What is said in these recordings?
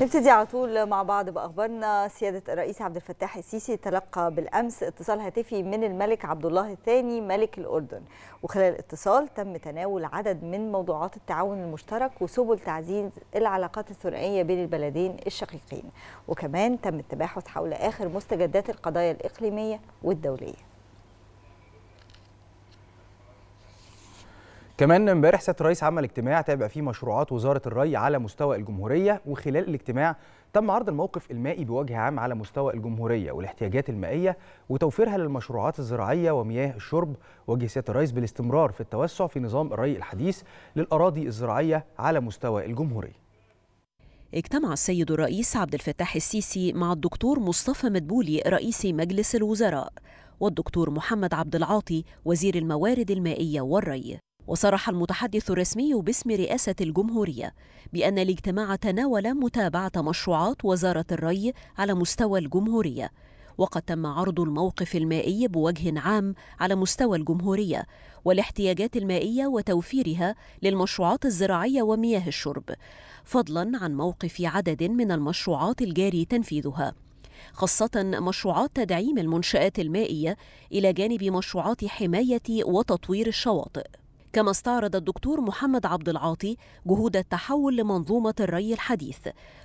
نبتدي على طول مع بعض بأخبارنا. سيادة الرئيس عبد الفتاح السيسي تلقى بالأمس اتصال هاتفي من الملك عبد الله الثاني ملك الأردن، وخلال الاتصال تم تناول عدد من موضوعات التعاون المشترك وسبل تعزيز العلاقات الثنائية بين البلدين الشقيقين، وكمان تم التباحث حول آخر مستجدات القضايا الإقليمية والدولية. كمان امبارح سياده الرئيس عمل اجتماع تابع فيه مشروعات وزاره الري على مستوى الجمهوريه، وخلال الاجتماع تم عرض الموقف المائي بوجه عام على مستوى الجمهوريه والاحتياجات المائيه وتوفيرها للمشروعات الزراعيه ومياه الشرب. وجه سياده الرئيس بالاستمرار في التوسع في نظام الري الحديث للاراضي الزراعيه على مستوى الجمهوريه. اجتمع السيد الرئيس عبد الفتاح السيسي مع الدكتور مصطفى مدبولي رئيس مجلس الوزراء والدكتور محمد عبد العاطي وزير الموارد المائيه والري. وصرح المتحدث الرسمي باسم رئاسة الجمهورية بأن الاجتماع تناول متابعة مشروعات وزارة الري على مستوى الجمهورية، وقد تم عرض الموقف المائي بوجه عام على مستوى الجمهورية والاحتياجات المائية وتوفيرها للمشروعات الزراعية ومياه الشرب، فضلاً عن موقف عدد من المشروعات الجاري تنفيذها، خاصة مشروعات تدعيم المنشآت المائية إلى جانب مشروعات حماية وتطوير الشواطئ. كما استعرض الدكتور محمد عبد العاطي جهود التحول لمنظومة الري الحديث،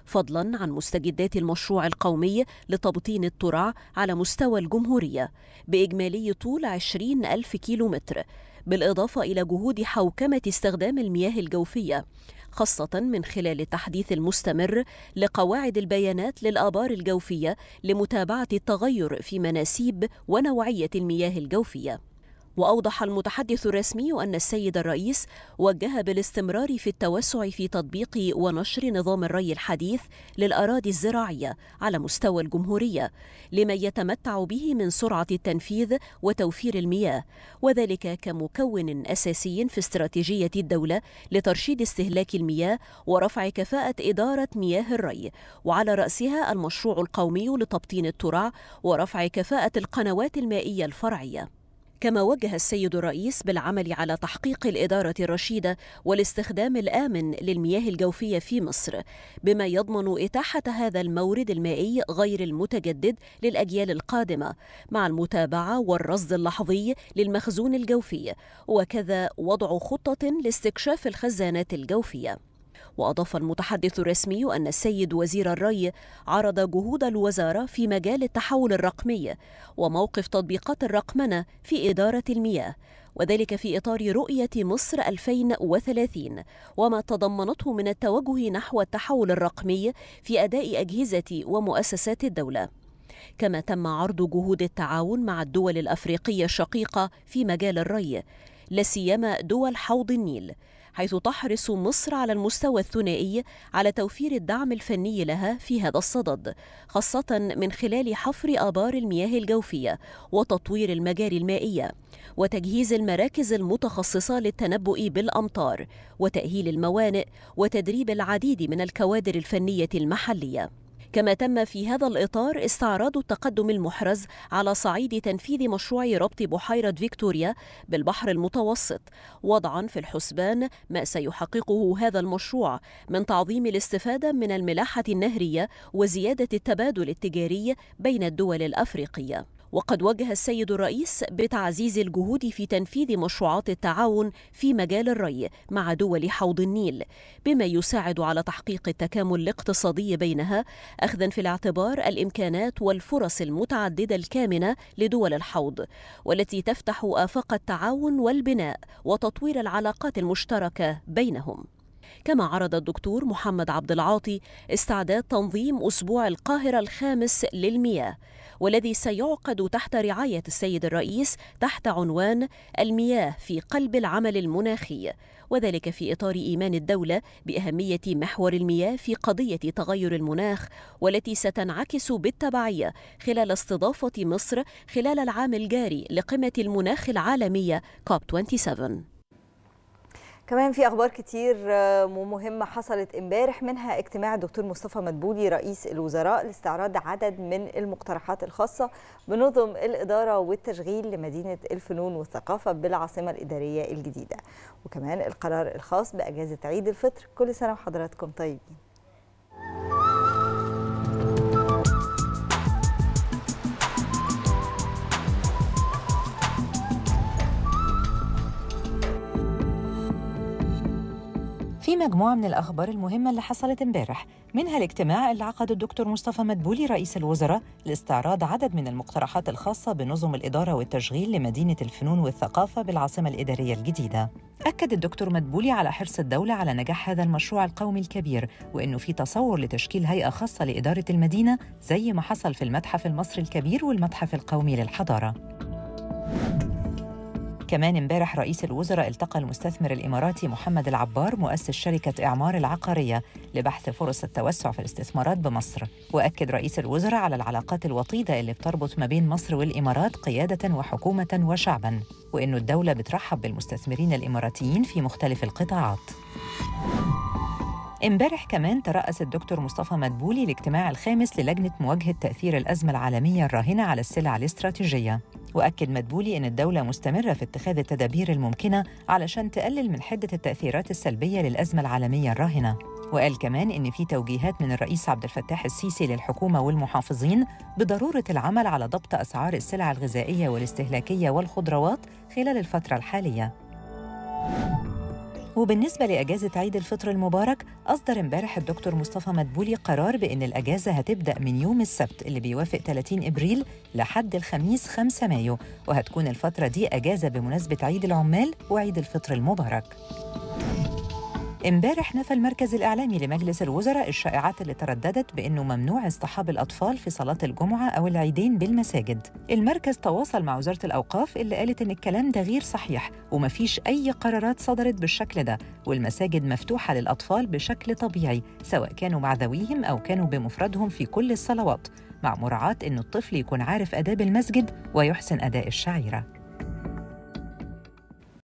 فضلاً عن مستجدات المشروع القومي لتبطين الترع على مستوى الجمهورية بإجمالي طول 20,000 كيلومتر، بالإضافة إلى جهود حوكمة استخدام المياه الجوفية، خاصة من خلال التحديث المستمر لقواعد البيانات للآبار الجوفية لمتابعة التغير في مناسيب ونوعية المياه الجوفية. وأوضح المتحدث الرسمي أن السيد الرئيس وجه بالاستمرار في التوسع في تطبيق ونشر نظام الري الحديث للأراضي الزراعية على مستوى الجمهورية لما يتمتع به من سرعة التنفيذ وتوفير المياه، وذلك كمكون أساسي في استراتيجية الدولة لترشيد استهلاك المياه ورفع كفاءة إدارة مياه الري، وعلى رأسها المشروع القومي لتبطين الترع ورفع كفاءة القنوات المائية الفرعية. كما وجه السيد الرئيس بالعمل على تحقيق الإدارة الرشيدة والاستخدام الآمن للمياه الجوفية في مصر، بما يضمن إتاحة هذا المورد المائي غير المتجدد للأجيال القادمة مع المتابعة والرصد اللحظي للمخزون الجوفي، وكذا وضع خطة لاستكشاف الخزانات الجوفية. وأضاف المتحدث الرسمي أن السيد وزير الري عرض جهود الوزارة في مجال التحول الرقمي وموقف تطبيقات الرقمنة في إدارة المياه، وذلك في إطار رؤية مصر 2030 وما تضمنته من التوجه نحو التحول الرقمي في أداء أجهزة ومؤسسات الدولة. كما تم عرض جهود التعاون مع الدول الأفريقية الشقيقة في مجال الري، لاسيما دول حوض النيل، حيث تحرص مصر على المستوى الثنائي على توفير الدعم الفني لها في هذا الصدد، خاصة من خلال حفر آبار المياه الجوفية وتطوير المجاري المائية وتجهيز المراكز المتخصصة للتنبؤ بالأمطار وتأهيل الموانئ وتدريب العديد من الكوادر الفنية المحلية. كما تم في هذا الإطار استعراض التقدم المحرز على صعيد تنفيذ مشروع ربط بحيرة فيكتوريا بالبحر المتوسط، وضعا في الحسبان ما سيحققه هذا المشروع من تعظيم الاستفادة من الملاحة النهرية وزيادة التبادل التجاري بين الدول الأفريقية. وقد وجه السيد الرئيس بتعزيز الجهود في تنفيذ مشروعات التعاون في مجال الري مع دول حوض النيل، بما يساعد على تحقيق التكامل الاقتصادي بينها، أخذا في الاعتبار الإمكانات والفرص المتعددة الكامنة لدول الحوض، والتي تفتح آفاق التعاون والبناء وتطوير العلاقات المشتركة بينهم. كما عرض الدكتور محمد عبد العاطي استعداد تنظيم أسبوع القاهرة الخامس للمياه، والذي سيعقد تحت رعاية السيد الرئيس تحت عنوان المياه في قلب العمل المناخي، وذلك في إطار إيمان الدولة بأهمية محور المياه في قضية تغير المناخ، والتي ستنعكس بالتبعية خلال استضافة مصر خلال العام الجاري لقمة المناخ العالمية كوب 27. كمان في أخبار كتير مهمة حصلت امبارح، منها اجتماع الدكتور مصطفى مدبولي رئيس الوزراء لاستعراض عدد من المقترحات الخاصة بنظم الإدارة والتشغيل لمدينة الفنون والثقافة بالعاصمة الإدارية الجديدة، وكمان القرار الخاص بأجازة عيد الفطر. كل سنة وحضراتكم طيبين. مجموعة من الأخبار المهمة اللي حصلت امبارح، منها الاجتماع اللي عقده الدكتور مصطفى مدبولي رئيس الوزراء لاستعراض عدد من المقترحات الخاصة بنظم الإدارة والتشغيل لمدينة الفنون والثقافة بالعاصمة الإدارية الجديدة. أكد الدكتور مدبولي على حرص الدولة على نجاح هذا المشروع القومي الكبير، وإنه في تصور لتشكيل هيئة خاصة لإدارة المدينة زي ما حصل في المتحف المصري الكبير والمتحف القومي للحضارة. كمان امبارح رئيس الوزراء التقى المستثمر الإماراتي محمد العبار مؤسس شركة إعمار العقارية لبحث فرص التوسع في الاستثمارات بمصر، وأكد رئيس الوزراء على العلاقات الوطيدة اللي بتربط ما بين مصر والإمارات قيادة وحكومة وشعباً، وإنه الدولة بترحب بالمستثمرين الإماراتيين في مختلف القطاعات. امبارح كمان ترأس الدكتور مصطفى مدبولي الاجتماع الخامس للجنة مواجهة تأثير الأزمة العالمية الراهنة على السلع الاستراتيجية، وأكد مدبولي إن الدولة مستمرة في اتخاذ التدابير الممكنة علشان تقلل من حدة التأثيرات السلبية للأزمة العالمية الراهنة، وقال كمان إن في توجيهات من الرئيس عبد الفتاح السيسي للحكومة والمحافظين بضرورة العمل على ضبط أسعار السلع الغذائية والاستهلاكية والخضروات خلال الفترة الحالية. وبالنسبة لأجازة عيد الفطر المبارك، أصدر امبارح الدكتور مصطفى مدبولي قرار بأن الأجازة هتبدأ من يوم السبت اللي بيوافق 30 إبريل لحد الخميس 5 مايو، وهتكون الفترة دي أجازة بمناسبة عيد العمال وعيد الفطر المبارك. امبارح نفى المركز الإعلامي لمجلس الوزراء الشائعات اللي ترددت بأنه ممنوع اصطحاب الأطفال في صلاة الجمعة أو العيدين بالمساجد. المركز تواصل مع وزارة الأوقاف اللي قالت إن الكلام ده غير صحيح ومفيش أي قرارات صدرت بالشكل ده، والمساجد مفتوحة للأطفال بشكل طبيعي سواء كانوا مع ذويهم أو كانوا بمفردهم في كل الصلوات، مع مراعاة إن الطفل يكون عارف آداب المسجد ويحسن أداء الشعيرة.